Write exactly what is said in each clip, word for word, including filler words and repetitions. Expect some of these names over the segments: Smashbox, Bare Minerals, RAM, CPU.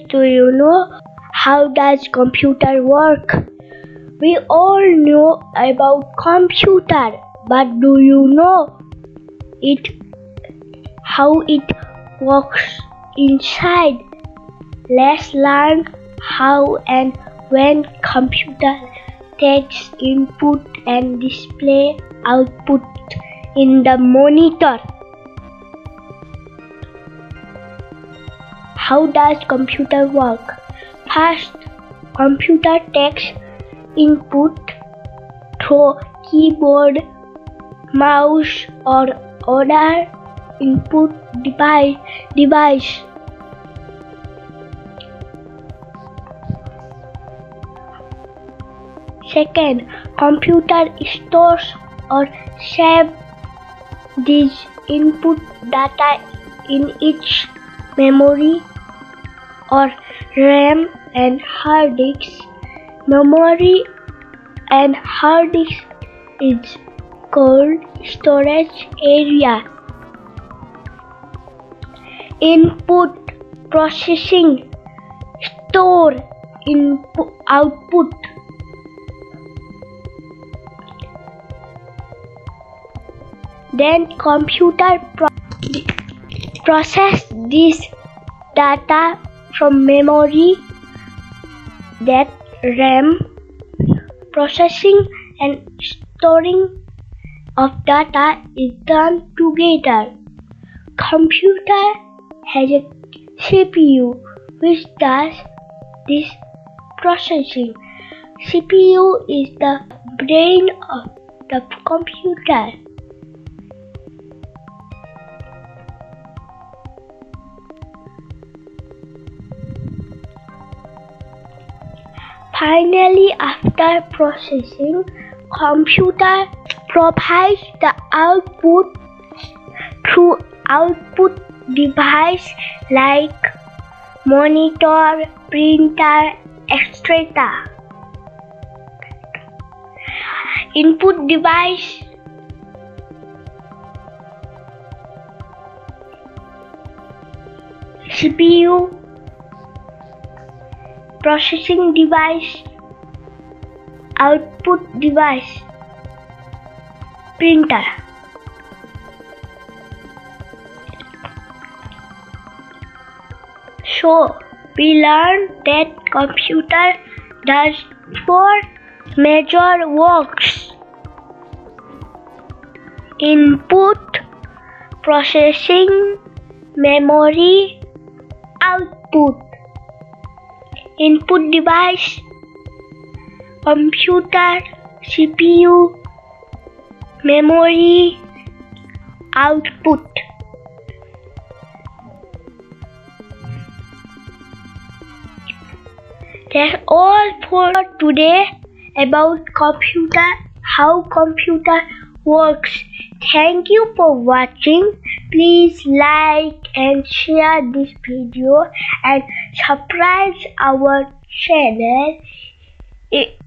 guys, do you know how does computer work? We all know about computer, but do you know it how it works inside? Let's learn how and when computer takes input and display output in the monitor. How does computer work? First, computer takes input through keyboard, mouse, or other input device. device. Second, computer stores or saves these input data in its memory or RAM and hard disk. Memory and hard disk is called storage area. Input processing, store, input, output. Then computer pro process this data from memory, that RAM, processing and storing of data is done together. Computer has a C P U which does this processing. C P U is the brain of the computer. Finally, after processing, computer provides the output through output device like monitor, printer, et cetera. Input device C P U, processing device, output device, printer. So we learned that computer does four major works: input, processing, memory, output. Input device, computer, C P U, memory, output. That's all for today about computer, how computer works. Thank you for watching. Please like and share this video and subscribe our channel.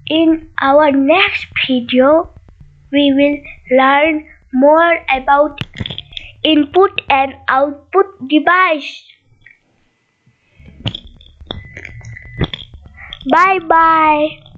In our next video, we will learn more about input and output device. Bye bye.